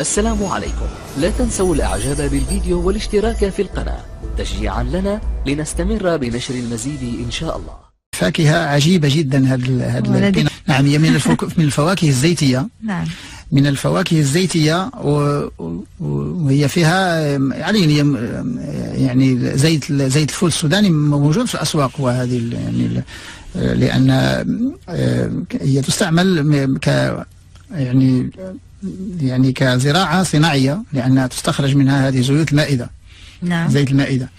السلام عليكم، لا تنسوا الاعجاب بالفيديو والاشتراك في القناة تشجيعا لنا لنستمر بنشر المزيد ان شاء الله. فاكهة عجيبة جدا هذا نعم، هي من الفواكه الزيتية. نعم، من الفواكه الزيتية، وهي فيها يعني زيت الفول السوداني موجود في الأسواق، وهذه يعني لأن هي تستعمل يعني كزراعة صناعية، لأنها تستخرج منها هذه زيوت المائدة. نعم، زيت المائدة.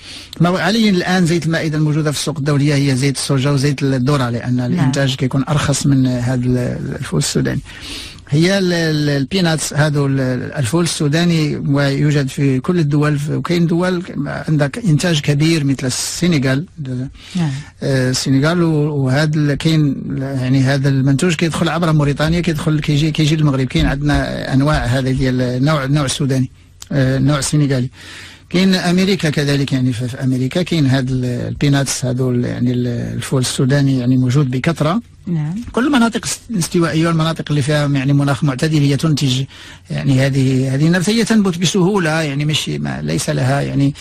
ما علي الآن زيت المائدة الموجودة في السوق الدولية هي زيت الصوجة وزيت الذرة، لأن الإنتاج كيكون أرخص من هذا الفول السوداني. هي البيناتس، هذا الفول السوداني ويوجد في كل الدول، وكاين دول عندك إنتاج كبير مثل السنغال. نعم، السنغال، وهذا كاين يعني هذا المنتوج كيدخل عبر موريتانيا، كيجي للمغرب. كاين عندنا أنواع هذا ديال نوع السوداني، نوع السنغالي. كاين امريكا كذلك، يعني في امريكا كاين هاد البيناتس، هذول يعني الفول السوداني يعني موجود بكثره. نعم، كل المناطق الاستوائيه والمناطق اللي فيها يعني مناخ معتدل هي تنتج يعني هذه النباتيه، تنبت بسهوله، يعني ماشي ليس لها يعني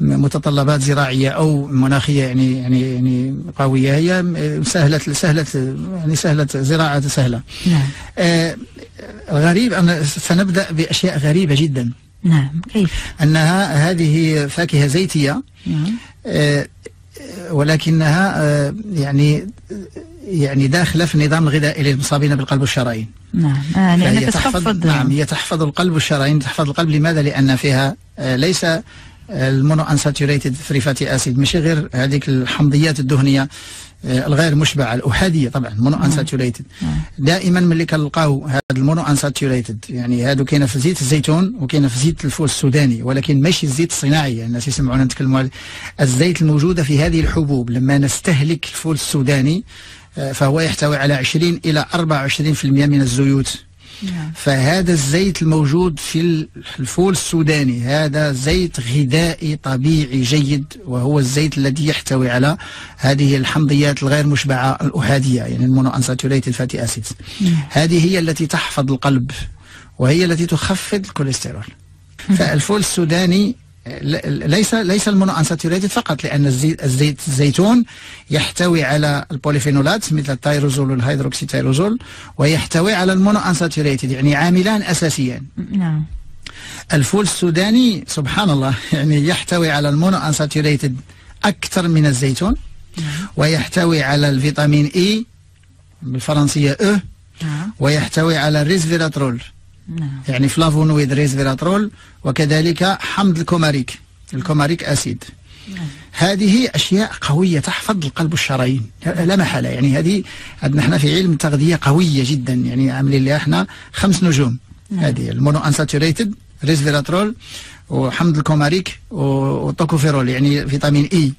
متطلبات زراعيه او مناخيه يعني قويه. هي سهله زراعه سهله. نعم، غريب ان سنبدا باشياء غريبه جدا. نعم، كيف؟ أنها هذه فاكهة زيتية. نعم، ولكنها يعني داخلة في النظام الغذائي للمصابين بالقلب والشرايين. نعم، لأنها تحفظ. نعم، هي تحفظ القلب والشرايين، تحفظ القلب. لماذا؟ لأن فيها ليس المونو انساتوريتد فري فاتي اسيد، ماشي غير هذيك الحمضيات الدهنيه الغير مشبعه الاحاديه. طبعا مونو انساتوريتد دائما ملي كنلقاو هذا المونو انساتوريتد، يعني هادو كاينه في زيت الزيتون وكاينه في زيت الفول السوداني، ولكن ماشي الزيت الصناعي. الناس يسمعونا نتكلموا على الزيت الموجوده في هذه الحبوب. لما نستهلك الفول السوداني فهو يحتوي على 20 الى 24% من الزيوت. فهذا الزيت الموجود في الفول السوداني هذا زيت غذائي طبيعي جيد، وهو الزيت الذي يحتوي على هذه الحمضيات الغير مشبعة الأحادية، يعني المونو انساتوريتد فاتي اسيدز. هذه هي التي تحفظ القلب، وهي التي تخفض الكوليسترول. فالفول السوداني ليس المونو انساتوريتد فقط، لان الزيت الزيتون يحتوي على البوليفينولات مثل التايروزول والهيدروكسيتايروزول، ويحتوي على المونو انساتوريتد، يعني عاملان اساسيان. نعم، الفول السوداني سبحان الله يعني يحتوي على المونو انساتوريتد اكثر من الزيتون، ويحتوي على الفيتامين اي بالفرنسيه او، ويحتوي على الريسفيراترول، يعني فلافونويد ريسفيراترول، وكذلك حمض الكوماريك اسيد. هذه اشياء قويه تحفظ القلب والشرايين لا محاله. يعني هذه عندنا احنا في علم التغذيه قويه جدا، يعني عاملين لها احنا 5 نجوم. هذه المونو انساتوريتد، ريسفيراترول، وحمض الكوماريك، والتوكوفيرول، يعني فيتامين اي.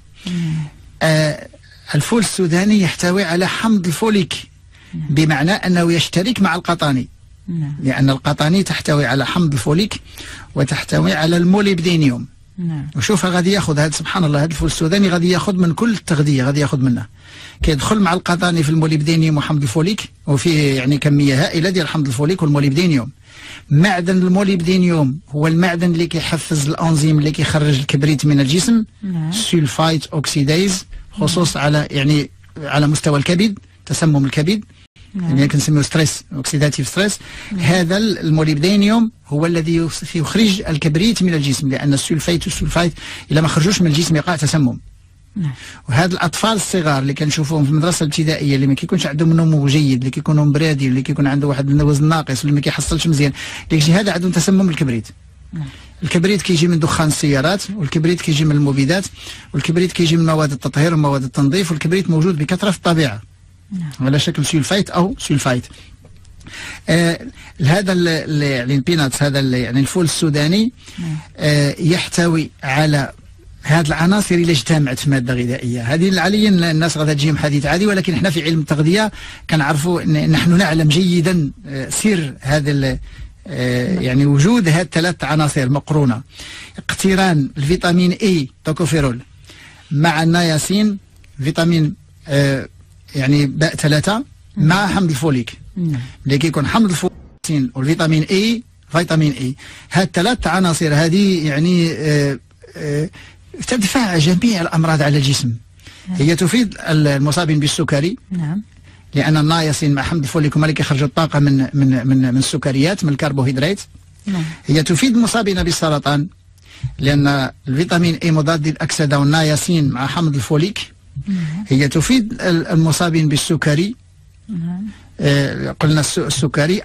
الفول السوداني يحتوي على حمض الفوليك، بمعنى انه يشترك مع القطاني. نعم، لأن القطاني تحتوي على حمض الفوليك وتحتوي على الموليبدينيوم. نعم، وشوفها غادي ياخذ هذا سبحان الله، هذا الفول السوداني غادي ياخذ من كل التغذية، غادي ياخذ منها، كيدخل مع القطاني في الموليبدينيوم وحمض الفوليك، وفيه يعني كمية هائلة ديال حمض الفوليك والموليبدينيوم. معدن الموليبدينيوم هو المعدن اللي كيحفز الأنزيم اللي كيخرج الكبريت من الجسم. نعم، سولفايت اوكسيدايز، خصوصا على يعني على مستوى الكبد، تسمم الكبد. نعم، يعني كنسميو ستريس، اوكسيداتيف ستريس. هذا الموليبدينيوم هو الذي يخرج الكبريت من الجسم، لان السلفيت والسلفايت الا ما خرجوش من الجسم يقع تسمم. نعم، وهذا الاطفال الصغار اللي كنشوفوهم في المدرسه الابتدائيه، اللي ما كيكونش عندهم نمو جيد، اللي كيكونوا برادي، اللي كيكون عنده واحد الوزن ناقص، اللي ما كيحصلش مزيان، هذا عندهم تسمم الكبريت. نعم، الكبريت كيجي من دخان السيارات، والكبريت كيجي من المبيدات، والكبريت كيجي من مواد التطهير ومواد التنظيف، والكبريت موجود بكثره في الطبيعه على شكل سلفيت او سلفايت. هذا يعني البيناتس، هذا يعني الفول السوداني يحتوي على هذه العناصر اللي اجتمعت في ماده غذائيه. هذه عليا الناس غادا تجيهم حديث عادي، ولكن احنا في علم التغذيه كنعرفوا، نحن نعلم جيدا سر هذا يعني وجود هذه 3 عناصر مقرونه. اقتران الفيتامين اي توكوفيرول مع النياسين، فيتامين يعني باء 3 مع حمض الفوليك. اللي كيكون حمض الفوليك والفيتامين اي فيتامين اي. هالثلاث عناصر هذه يعني تدفع جميع الامراض على الجسم. نعم. هي تفيد المصابين بالسكري. نعم. لان النايسين مع حمض الفوليك هما اللي كيخرجوا الطاقه من من من من السكريات من الكربوهيدرات. نعم. هي تفيد المصابين بالسرطان لان الفيتامين اي مضاد للاكسده والنايسين مع حمض الفوليك. نعم. هي تفيد المصابين بالسكري. نعم. قلنا السكري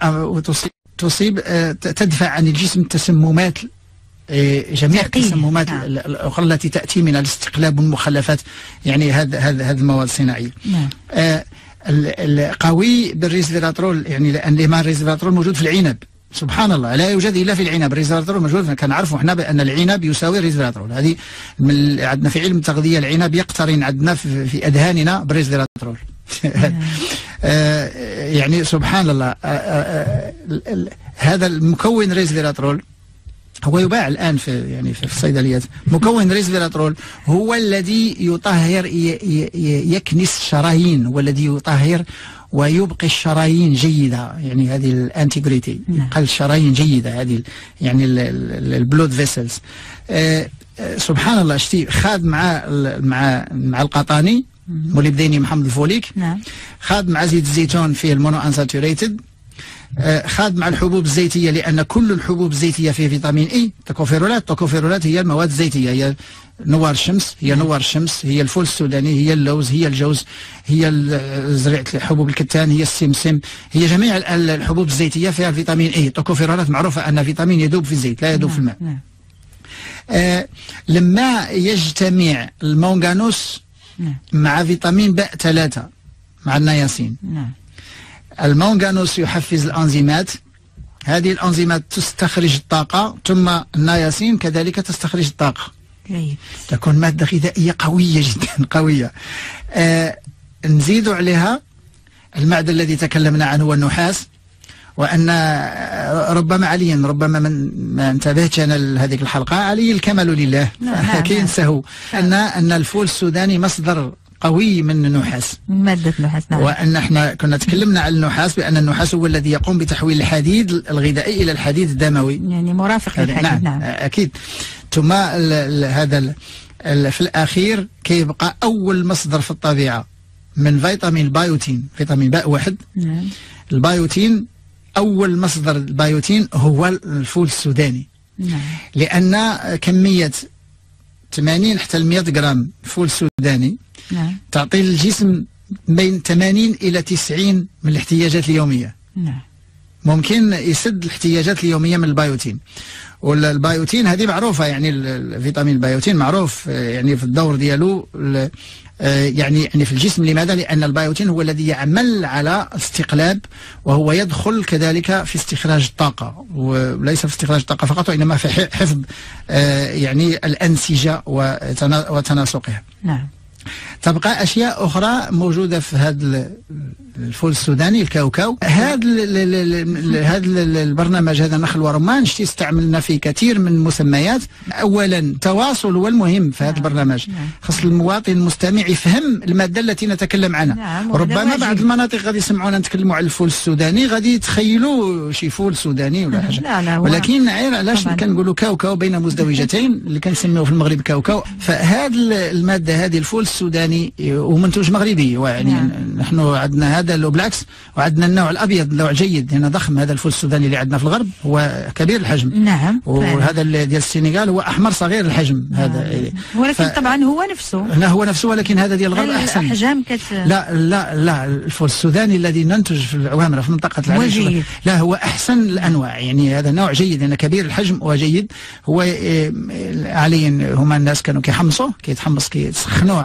تصيب تدفع عن الجسم التسممات، جميع التسممات الاخرى التي تاتي من الاستقلاب والمخلفات، يعني هذه المواد الصناعيه. نعم. قوي بالريزفيراترول، يعني لان ليمان ريزفيراترول موجود في العنب، سبحان الله لا يوجد الا في العنب. الريزفيراترول موجود، كنعرفوا حنا بان العنب يساوي ريزفيراترول. هذه عندنا في علم التغذيه العنب يقترن عندنا في اذهاننا بالريزفيراترول. يعني سبحان الله. هذا المكون ريزفيراترول هو يباع الان في يعني في الصيدليات. مكون ريزفيراترول هو الذي يطهر، يكنس الشرايين، هو الذي يطهر ويبقي الشرايين جيده، يعني هذه الانتيجريتي، يبقى الشرايين جيده، هذه يعني البلود فيسلز. سبحان الله شتي خاد مع القطاني مولي بديني محمد الفوليك. نعم. خاد مع زيت الزيتون فيه المونو انساتوريتد، خاد مع الحبوب الزيتيه لان كل الحبوب الزيتيه فيه فيتامين اي. التكوفيرولات، التكوفيرولات هي المواد الزيتيه، هي نوار الشمس، هي نوار الشمس، هي الفول السوداني، هي اللوز، هي الجوز، هي زريعه الحبوب الكتان، هي السمسم، هي جميع الحبوب الزيتيه فيها الفيتامين اي. التكوفيرولات معروفه ان فيتامين يذوب في الزيت لا يذوب في الماء. نعم. لما يجتمع المونغانوس مع فيتامين ب 3 مع النياسين. نعم. المونغانوس يحفز الانزيمات، هذه الانزيمات تستخرج الطاقه، ثم النياسين كذلك تستخرج الطاقه. جيد. تكون ماده غذائيه قويه جدا، قويه. نزيد عليها المعدن الذي تكلمنا عنه هو النحاس، وان ربما عليا، ربما من ما انتبهتش انا لهذيك الحلقه، علي الكمال لله كينسهو ان الفول السوداني مصدر قوي من النحاس، من مادة النحاس. نعم. وأن احنا كنا تكلمنا عن النحاس بأن النحاس هو الذي يقوم بتحويل الحديد الغذائي إلى الحديد الدموي، يعني مرافق للحديد. نعم. نعم أكيد. ثم هذا في الأخير كيبقى أول مصدر في الطبيعة من فيتامين البايوتين، فيتامين باء واحد. نعم. البايوتين، أول مصدر البايوتين هو الفول السوداني. نعم. لأن كمية 80 حتى 100 غرام فول سوداني. نعم. تعطي الجسم بين 80 إلى 90 من الاحتياجات اليومية. نعم. ممكن يسد الاحتياجات اليومية من البايوتين. والبايوتين هذه معروفة، يعني الفيتامين البايوتين معروف يعني في الدور ديالو، يعني في الجسم. لماذا؟ لأن البايوتين هو الذي يعمل على استقلاب، وهو يدخل كذلك في استخراج الطاقة، وليس في استخراج الطاقة فقط وإنما في حفظ يعني الأنسجة وتناسقها. نعم. تبقى أشياء أخرى موجودة في هذا الفول السوداني، الكاوكاو. هذا البرنامج هذا نخل ورمان شتي استعملنا فيه كثير من المسميات. أولا التواصل هو المهم في هذا البرنامج، خاص المواطن المستمع يفهم المادة التي نتكلم عنها. نعم. ربما بعض المناطق غادي يسمعونا نتكلموا على الفول السوداني، غادي يتخيلوا شي فول سوداني ولا حاجة. لا ولكن علاش كنقولوا كاوكاو بين مزدوجتين اللي كنسميوه في المغرب كاوكاو؟ فهذه المادة هذه الفول السوداني ومنتوج مغربي، يعني نحن عندنا هذا البلاكس، وعندنا النوع الابيض، نوع جيد هنا ضخم. هذا الفول السوداني اللي عندنا في الغرب هو كبير الحجم. نعم. وهذا ديال السنغال هو احمر صغير الحجم. هذا ولكن طبعا هو نفسه، لا هو نفسه، ولكن هذا ديال الغرب احسن الاحجام. لا لا لا، الفول السوداني الذي ننتج في العوامره في منطقه العريش لا هو احسن الانواع، يعني هذا نوع جيد هنا كبير الحجم وجيد. هو عليا هما الناس كانوا كيحمصوه، كيتحمص كيسخنوه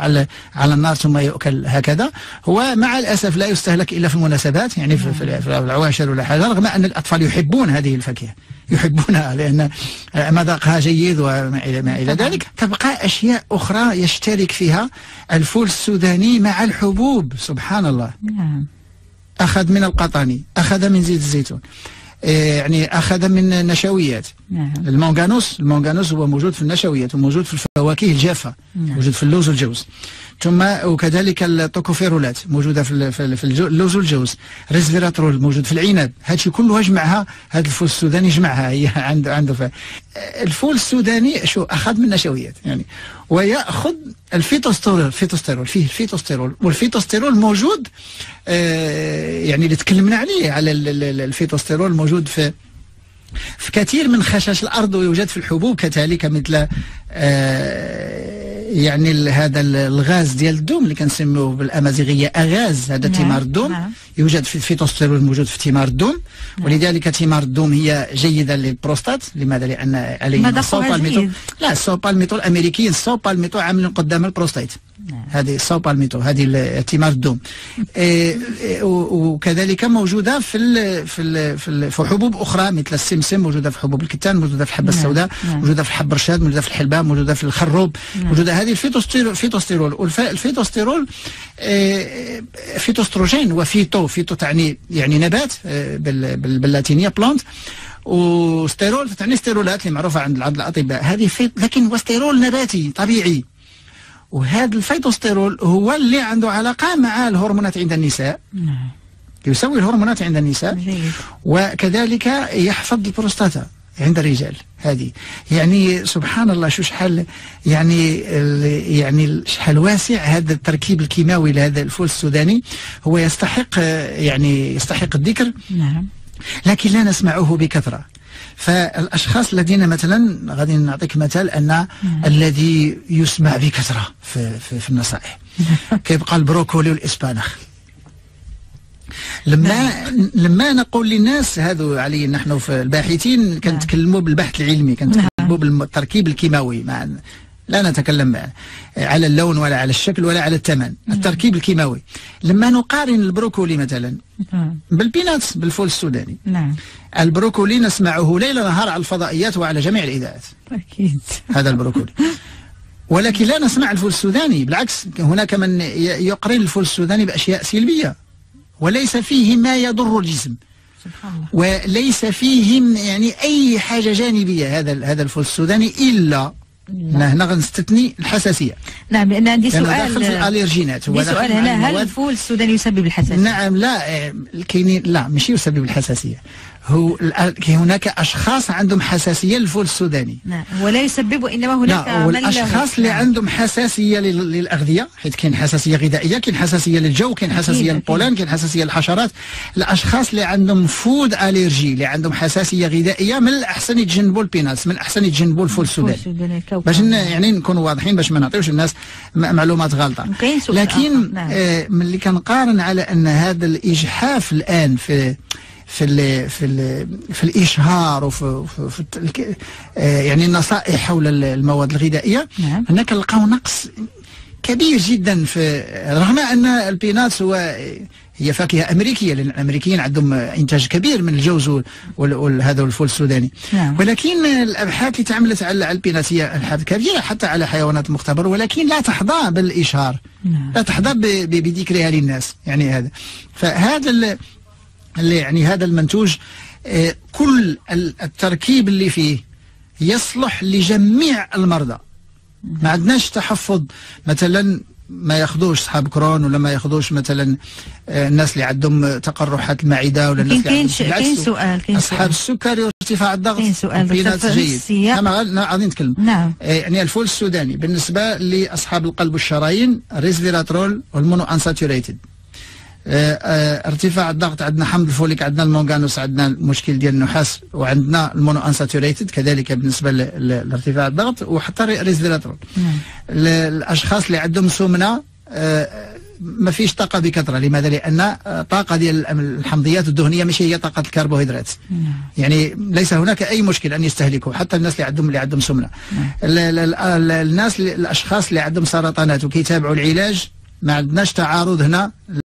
على النار ثم يؤكل هكذا. هو مع الاسف لا يستهلك الا في المناسبات، يعني في العواشر ولا حاجه، رغم ان الاطفال يحبون هذه الفاكهه، يحبونها لان مذاقها جيد وما الى ذلك. تبقى اشياء اخرى يشترك فيها الفول السوداني مع الحبوب، سبحان الله. اخذ من القطاني، اخذ من زيت الزيتون، يعني اخذ من نشويات، نعم. المنغنوس هو موجود في النشويات وموجود في الفواكه الجافة، نعم. موجود في اللوز والجوز، ثم وكذلك التوكوفيرولات موجودة في اللوز والجوز، ريسفيراترول موجود في العنب. هادشي كلها جمعها هاد الفول السوداني جمعها، هي عنده الفول السوداني شو أخذ من النشويات يعني، ويأخذ الفيتوستيرول. فيه الفيتوستيرول، والفيتوستيرول موجود يعني اللي تكلمنا عليه على الفيتوستيرول موجود في كثير من خشاش الأرض، ويوجد في الحبوب كذلك مثل يعني هذا الغاز ديال الدوم اللي كنسميوه بالأمازيغية أغاز، هذا ثمار الدوم يوجد في الفيتوستيرول موجود في ثمار الدوم، ولذلك ثمار الدوم هي جيدة للبروستات. لماذا؟ لأن عليه السوبالميتو، لا السوبالميتو الأمريكيين السوبالميتو عاملين قدام البروستات، هذه السوبالميتو هذه ثمار الدوم وكذلك موجودة في حبوب أخرى مثل السمسم، موجودة في حبوب الكتان، موجودة في الحبة السوداء، موجودة في الحب الرشاد، موجودة في الحلبة، موجودة في الخروب، موجودة هذه الفيتوستيرول. والفيتوستيرول فيتوستروجين وفيتو، فيتو تعني يعني نبات باللاتينية بلانت، وستيرول تعني ستيرولات اللي معروفة عند بعض الأطباء، هذه لكن هو ستيرول نباتي طبيعي. وهذا الفيتوستيرول هو اللي عنده علاقة مع الهرمونات عند النساء، يسوي الهرمونات عند النساء، وكذلك يحفظ البروستاتا عند الرجال. هذه يعني سبحان الله شو شحال يعني شحال واسع هذا التركيب الكيماوي لهذا الفول السوداني، هو يستحق يعني يستحق الذكر، نعم، لكن لا نسمعه بكثرة. فالاشخاص الذين مثلا غادي نعطيك مثال ان الذي يسمع بكثرة في النصائح كيبقى البروكولي والاسبانخ. لما نقول للناس هذو علي نحن في الباحثين كنتكلموا بالبحث العلمي، كنتكلموا بالتركيب الكيماوي، لا نتكلم على اللون ولا على الشكل ولا على الثمن، التركيب الكيماوي. لما نقارن البروكولي مثلا بالبيناتس بالفول السوداني، البروكولي نسمعه ليل نهار على الفضائيات وعلى جميع الاذاعات، اكيد هذا البروكولي، ولكن لا نسمع الفول السوداني. بالعكس هناك من يقرن الفول السوداني باشياء سلبيه وليس فيه ما يضر الجسم، سبحان الله، وليس فيه يعني أي حاجة جانبية هذا الفول السوداني، إلا هنا غنستثني الحساسية. نعم، لأن عندي سؤال داخل في الأليرجينات. سؤال هنا، هل الفول السوداني يسبب الحساسية؟ نعم، لا كاينين، لا ماشي يسبب الحساسية، هو هناك أشخاص عندهم حساسية للفول السوداني، نعم، ولا يسبب، إنما هناك الأشخاص اللي عندهم حساسية للأغذية، حيث كاين حساسية غذائية، كاين حساسية للجو، كاين حساسية للبولان، كاين حساسية للحشرات. الأشخاص اللي عندهم فود أليرجي، اللي عندهم حساسية غذائية، من الأحسن يتجنبوا البيناتس، من الأحسن يتجنبوا الفول السوداني، باش يعني نكونوا واضحين، باش ما نعطيوش الناس معلومات غلطة. لكن ملي كنقارن على أن هذا الإجحاف الآن في الإشهار وفي يعني النصائح حول المواد الغذائية، نعم، هنا كنلقاو نقص كبير جدا، في رغم أن البيناتس هي فاكهة أمريكية، لأن الأمريكيين عندهم إنتاج كبير من الجوز وهذا الفول السوداني، نعم، ولكن الأبحاث اللي تعملت على البيناتس هي أبحاث كبيرة حتى على حيوانات مختبرة، ولكن لا تحظى بالإشهار، نعم، لا تحظى بذكرها للناس. يعني هذا فهذا اللي يعني هذا المنتوج كل التركيب اللي فيه يصلح لجميع المرضى، ما عندناش تحفظ مثلا ما ياخذوش صحاب كرون، ولا ما ياخذوش مثلا الناس اللي عندهم تقرحات المعده، ولا الناس اللي عندهم كاين سؤال اصحاب السكر وارتفاع الضغط. كاين سؤال جيد، انا غادي نتكلم، نعم، يعني الفول السوداني بالنسبه لاصحاب القلب والشرايين ريسفيراترول والمونو انساتوريتد، ارتفاع الضغط عندنا حمض الفوليك، عندنا المونغانوس، عندنا المشكل ديال النحاس، وعندنا المونو انساتوريتد كذلك بالنسبه لارتفاع الضغط، وحتى ريسفيراترول. الاشخاص اللي عندهم سمنه ما فيش طاقه بكثره. لماذا؟ لان الطاقه ديال الحمضيات الدهنيه ماشي هي طاقه الكربوهيدرات، يعني ليس هناك اي مشكل ان يستهلكوا، حتى الناس اللي عندهم سمنه. الاشخاص اللي عندهم سرطانات وكيتابعوا العلاج، ما عندناش تعارض هنا